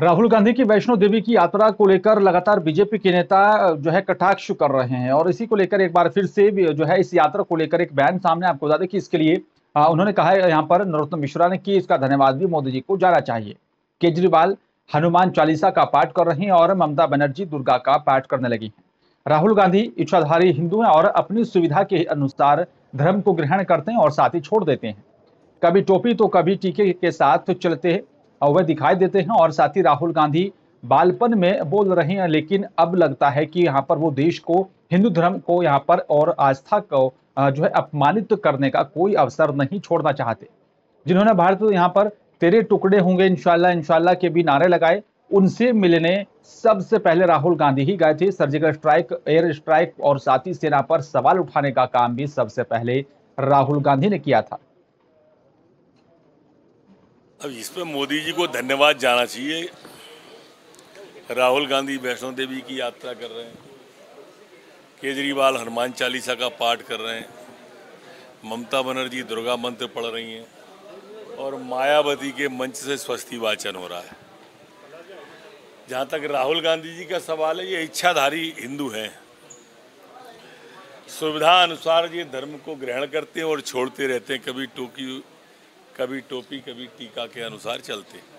राहुल गांधी की वैष्णो देवी की यात्रा को लेकर लगातार बीजेपी के नेता जो है कटाक्ष कर रहे हैं और इसी को लेकर एक बार फिर से जो है इस यात्रा को लेकर एक बयान सामने आपको बता दें कि इसके लिए उन्होंने कहा है यहाँ पर नरोत्तम मिश्रा ने कि इसका धन्यवाद भी मोदी जी को जाना चाहिए। केजरीवाल हनुमान चालीसा का पाठ कर रहे हैं और ममता बनर्जी दुर्गा का पाठ करने लगी हैं। राहुल गांधी इच्छाधारी हिंदू हैं और अपनी सुविधा के अनुसार धर्म को ग्रहण करते हैं और साथ ही छोड़ देते हैं। कभी टोपी तो कभी टीके के साथ चलते हैं वह दिखाई देते हैं और साथ ही राहुल गांधी बालपन में बोल रहे हैं, लेकिन अब लगता है कि यहाँ पर वो देश को, हिंदू धर्म को यहाँ पर और आस्था को जो है अपमानित करने का कोई अवसर नहीं छोड़ना चाहते। जिन्होंने भारत तो यहाँ पर तेरे टुकड़े होंगे इंशाल्लाह इंशाल्लाह के भी नारे लगाए, उनसे मिलने सबसे पहले राहुल गांधी ही गए थे। सर्जिकल स्ट्राइक, एयर स्ट्राइक और साथ ही सेना पर सवाल उठाने का काम भी सबसे पहले राहुल गांधी ने किया था। अब इस पर मोदी जी को धन्यवाद जाना चाहिए। राहुल गांधी वैष्णो देवी की यात्रा कर रहे हैं, केजरीवाल हनुमान चालीसा का पाठ कर रहे हैं, ममता बनर्जी दुर्गा मंत्र पढ़ रही हैं और मायावती के मंच से स्वस्ति वाचन हो रहा है। जहाँ तक राहुल गांधी जी का सवाल है, ये इच्छाधारी हिंदू हैं, सुविधा अनुसार ये धर्म को ग्रहण करते हैं और छोड़ते रहते हैं, कभी टोपी कभी टीका के अनुसार चलते।